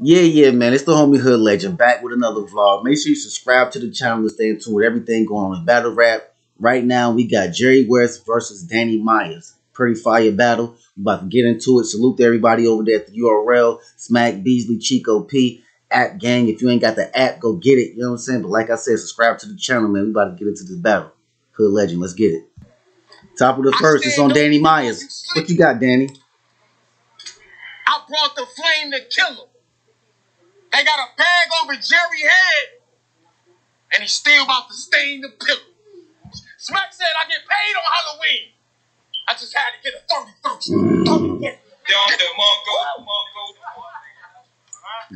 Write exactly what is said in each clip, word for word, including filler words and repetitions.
Yeah, yeah, man. It's the homie Hood Legend back with another vlog. Make sure you subscribe to the channel to stay in tune with everything going on in Battle Rap. Right now, we got Jerry West versus Danny Myers. Pretty fire battle. I'm about to get into it. Salute to everybody over there at the U R L. Smack, Beasley, Chico, P, App Gang. If you ain't got the app, go get it. You know what I'm saying? But like I said, subscribe to the channel, man. We about to get into this battle. Hood Legend, let's get it. Top of the first, it's on Danny Myers. What you got, Danny? I brought the flame to kill him. They got a bag over Jerry's head, and he's still about to stain the pillow. Smack said, I get paid on Halloween. I just had to get a thirty-first. Don DeMarco.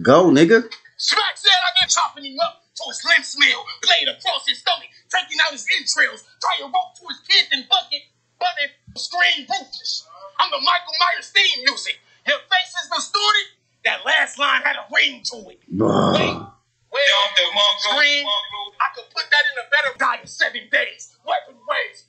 Go, nigga. Smack said, I get chopping him up to his limb smell, laid across his stomach, taking out his entrails, trying to rope to his kids in bucket, but it screamed ruthless. I'm the Michael Myers theme music. His face is distorted. That last line had a ring to it. Uh, Wait, where scream, I could put that in a better guy in seven days. Weapon ways.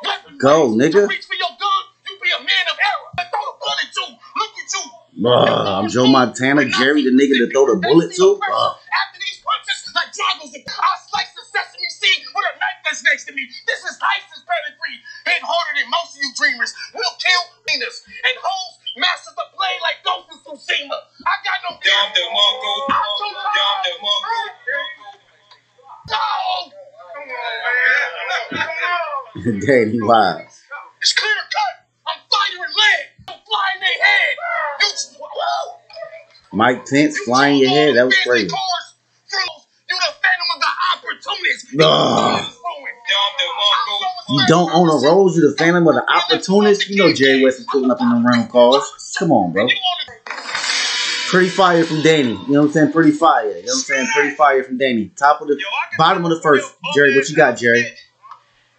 Weapon go, ways. Nigga. You reach for your gun, you be a man of error. But throw the bullet to. Look at you. Uh, I'm Joe Montana, Jerry, the nigga to throw the bullet to. Uh. After these punches, like dragons, I slice the sesame seed with a knife that's next to me. This is ISIS pedigree. Hit harder than most of you dreamers. We'll kill cleaners and hoes. Master the play like Ghost and Tsushima. I got no damn the Mongo. I'm too dumb the Mongo. Go! Danny Myers. It's clear cut. I'm firing lead. I'm flying their head. You, whoa. Mike Pence you flying your head. That was crazy. Cars, you the phantom of the opportunists. No. You don't own a rose, you the phantom of the opportunist. You know Jerry West is pulling up in the round calls. Come on, bro. Pretty fire from Danny. You know what I'm saying? Pretty fire. You know what I'm saying? Pretty fire from Danny. Top of the bottom of the first. Jerry, what you got, Jerry?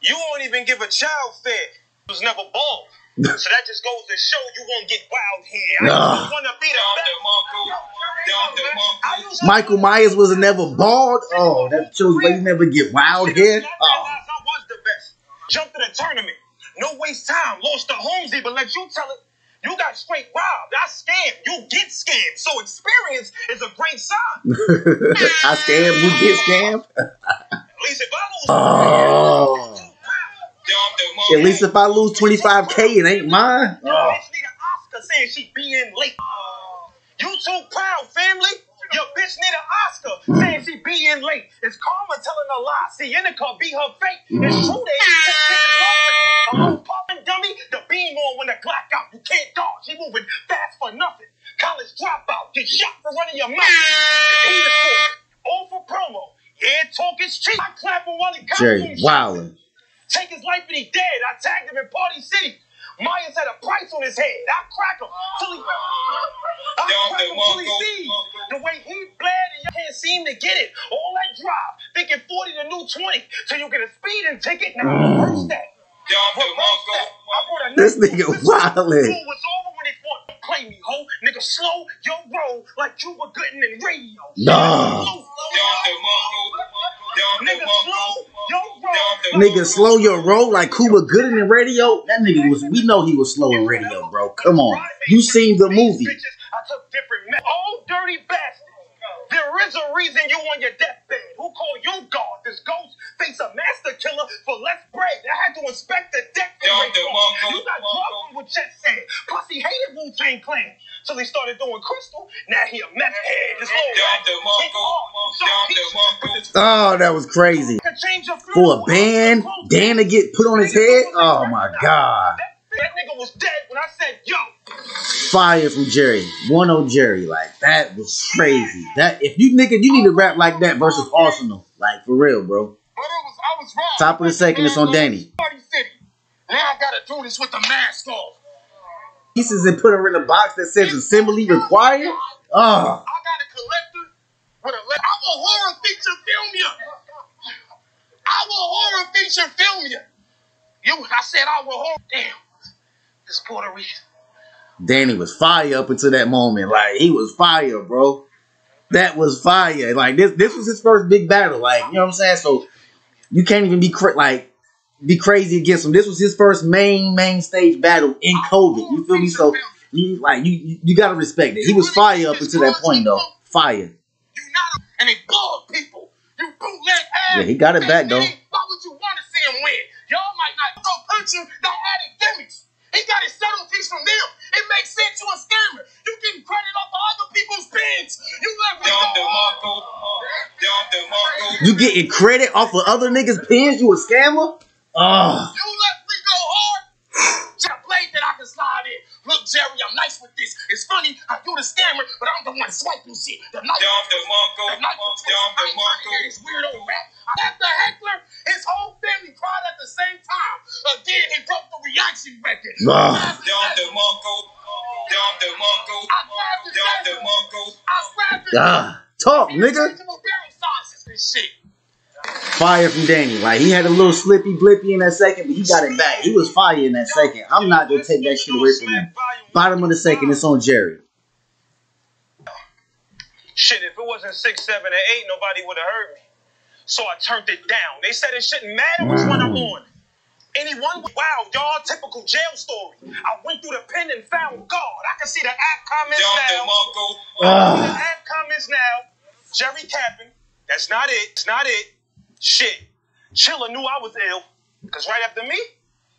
You won't even give a child fed. It was never born. So that just goes to show you won't get wild here. I just wanna be the best. Michael Myers was never bald. Oh, that shows why you never get wild here. Oh. Jumped to the tournament. No waste time. Lost to Holmesy, but let you tell it. You got straight robbed. I scammed. You get scammed. So experience is a great sign. I scammed. You get scammed? At least if I lose. Oh. At least if I lose twenty-five K, it ain't mine. Oh. Yo, bitch need an Oscar saying she being late. You too proud, family. Your bitch need an Oscar saying she be in late. It's karma telling a lie. Sienica be her fake. It's true that he's a popping dummy. The beam on when the clock out. You can't dodge. He moving fast for nothing. College dropout. Get shot for running your mouth. All for promo. Yeah, talk is cheap. I clap him while he got Jerry Wildin. Take his life and he dead. I tagged him in Party City. Myers had a price on his head. I crack him till he... I crack him till he sees. The way he bled and you can't seem to get it. All that drive, thinking forty to new twenty. So you get a speeding ticket. Now mm. reverse that. Reverse that. This nigga wildin'. It was over when they fought. Don't play me, ho. Nigga, slow your roll like Cuba Gooding and radio. Nah. Nigga, slow your roll. Nigga, slow your roll like Cuba Gooding and radio. That nigga was, we know he was slow in radio, bro. Come on. You seen the movie. I took different men. Old Dirty Bastard. There is a reason you on your deathbed. Who called you God? This ghost thinks a master killer for less bread. I had to inspect the deck. You got dropped on what Chet said. Plus, he hated Wu-Tang Clan. So they started doing crystal. Now he a meth head. Oh, that was crazy. For a band, Dan to get put on his head? Oh, my God. That nigga was dead when I said, yo. Fire from Jerry. one oh Jerry. Like, that was crazy. That if you nigga, you need to rap like that versus Arsenal. Like, for real, bro. But it was, I was wrong. Top of the second, it's on Danny. Party City. Now I gotta do this with the mask off. Pieces and put her in a box that says assembly required? Oh. I got a collector with a letter. I will horror feature film you. I will horror feature film you. You, I said I will horror. Damn. This Puerto Rican. Danny was fire up until that moment. Like, he was fire, bro. That was fire. Like, this this was his first big battle. Like, you know what I'm saying? So, you can't even be cra like be crazy against him. This was his first main, main stage battle in COVID. You feel me? So, You like you you gotta respect it. He was fire up until that point though. Fire. You not and they bald people. You bootleg ass. Yeah, he got it back though. Why would you want to see him win? Y'all might not go punch him. They added gimmicks. He got his subtleties from them. It makes sense. You a scammer. You getting credit off of other people's pins. You let Don DeMarco. Don DeMarco. You getting credit off of other niggas' pins? You a scammer? Oh. You let me go hard. Just blade that I can slide in. Look, Jerry, I'm nice with this. It's funny, I do the scammer, but I'm the one swiping shit. The night DeMarco. The night DeMarco. I want to hear this weird old rap. After the heckler, his whole family cried at the same time. Again, he broke the reaction record. Don DeMarco. Don DeMarco. Don DeMarco. I slapped him. Ah, talk, nigga. Fire from Danny. Like, he had a little slippy blippy in that second, but he got it back. He was fire in that second. I'm not going to take that shit away from him. Bottom of the second, it's on Jerry. Shit, if it wasn't six, seven, or eight, nobody would have heard me. So I turned it down. They said it shouldn't matter which one I'm on. Anyone? Wow, y'all, typical jail story. I went through the pen and found God. I can see the app comments now. I can see the app comments now. Jerry capping. That's not it. It's not it. Shit. Chilla knew I was ill. Because right after me,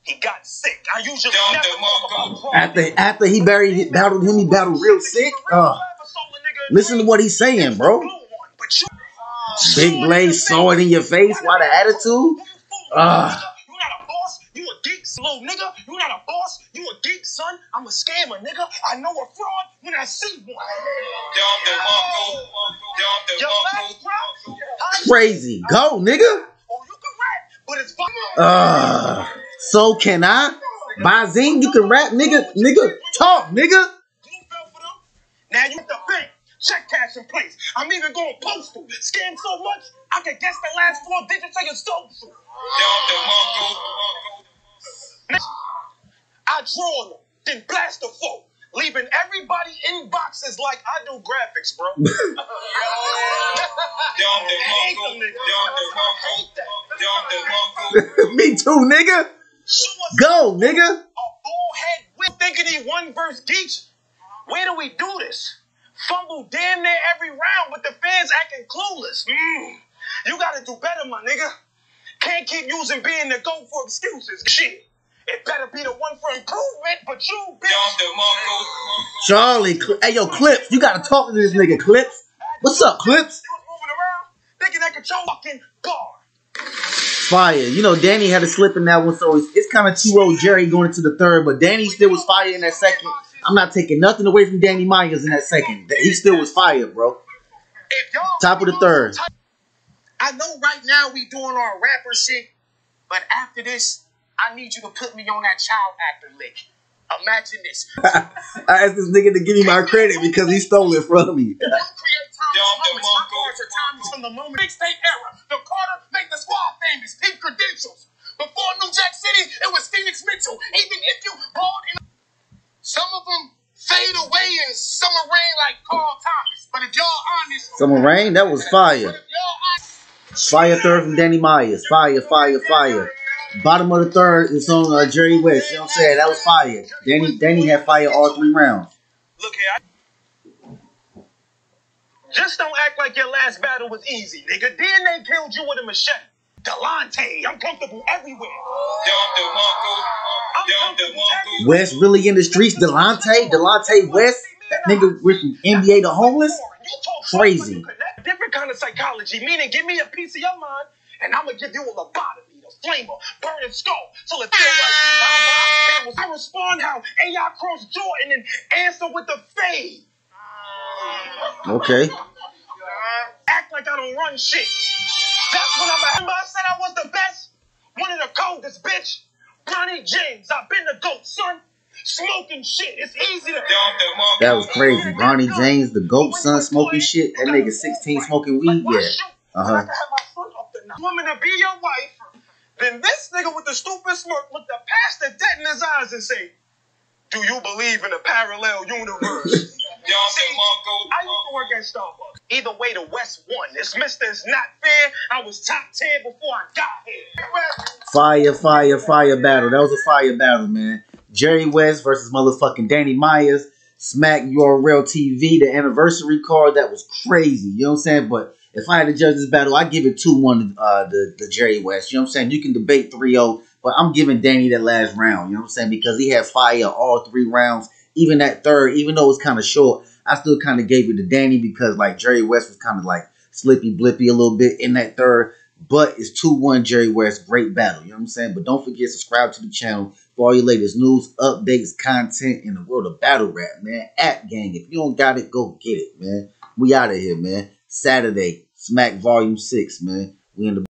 he got sick. I usually never talk about after, after he buried, battled him, he battled real sick. Uh, listen to what he's saying, bro. Big Blaze saw it in your face. Why the attitude? Uh. You're not a boss. You a geek, slow nigga. You're not a boss. You a geek, son. I'm a scammer, nigga. I know a fraud when I see one. Crazy. Go, nigga. Uh, so can I? By Zing, you can rap, nigga. Nigga, talk, nigga. Now you the bank. Check cash in place. I'm even going postal. Scam so much, I can guess the last four digits of your social. I draw them, then blast the folk, leaving everybody in boxes like I do graphics, bro. Me too, nigga. Go, nigga. A bullhead with thinking he one verse geech. Where do we do this? Fumble damn near every round, but the fans acting clueless. Mm. You gotta do better, my nigga. Can't keep using being the GOAT for excuses. Shit. It better be the one for improvement, but you, bitch. Charlie, hey, yo, Clips, you gotta talk to this nigga, Clips. What's up, Clips? Thinking that control fucking guard. Fire. You know, Danny had a slip in that one, so it's, it's kind of two oh Jerry going into the third, but Danny still was fire in that second. I'm not taking nothing away from Danny Myers in that second. He still was fire, bro. Top of the third. I know right now we doing our rapper shit, but after this, I need you to put me on that child actor lick. Imagine this. I asked this nigga to give me my credit because he stole it from me. Don't create Thomas. My cards are Thomas from the moment. Big State era. The Carter made the squad famous. Pink credentials. Before New Jack City, it was Phoenix Mitchell. Even if you bought in... Some of them fade away and summer rain like Carl Thomas. But if y'all honest... Summer rain? That was fire. Fire third from Danny Myers. Fire, fire, fire. Bottom of the third is on uh, Jerry West. You know what I'm saying? That was fire. Danny Danny had fire all three rounds. Look here. I... Just don't act like your last battle was easy, nigga. D N A killed you with a machete. Delonte, I'm comfortable everywhere. West really in the streets. Delonte, Delonte West. That nigga went from N B A to homeless. Crazy. Different kind of psychology. Meaning, give me a piece of your mind, and I'm gonna give you a lobotomy, a flamer, burning skull, till it feels like. I respond how A I crossed Jordan and answer with the fade. Okay. Act like I don't run shit. That's when I'm at. Remember I said I was the best? One of the coldest, bitch. Ronnie James, I've been the GOAT, son. Smoking shit, it's easy to... That was crazy. Ronnie James, the GOAT, son, smoking shit. That nigga sixteen smoking weed, yeah. Uh-huh. Woman to be your wife. Then this nigga with the stupid smirk looked the pastor dead in his eyes and say, do you believe in a parallel universe? See, I used to work at Starbucks. Either way, the West won. This mister is not fair. I was top ten before I got here. Fire, fire, fire battle. That was a fire battle, man. Jerry West versus motherfucking Danny Myers. Smack U R L T V, the anniversary card. That was crazy. You know what I'm saying? But if I had to judge this battle, I'd give it two one uh, to, to Jerry West. You know what I'm saying? You can debate three oh, but I'm giving Danny that last round. You know what I'm saying? Because he had fire all three rounds. Even that third, even though it was kind of short, I still kind of gave it to Danny because, like, Jerry West was kind of, like, slippy, blippy a little bit in that third. But it's two one Jerry West. Great battle. You know what I'm saying? But don't forget, subscribe to the channel for all your latest news, updates, content in the world of battle rap, man. App gang. If you don't got it, go get it, man. We out of here, man. Saturday, Smack Volume six, man. We in the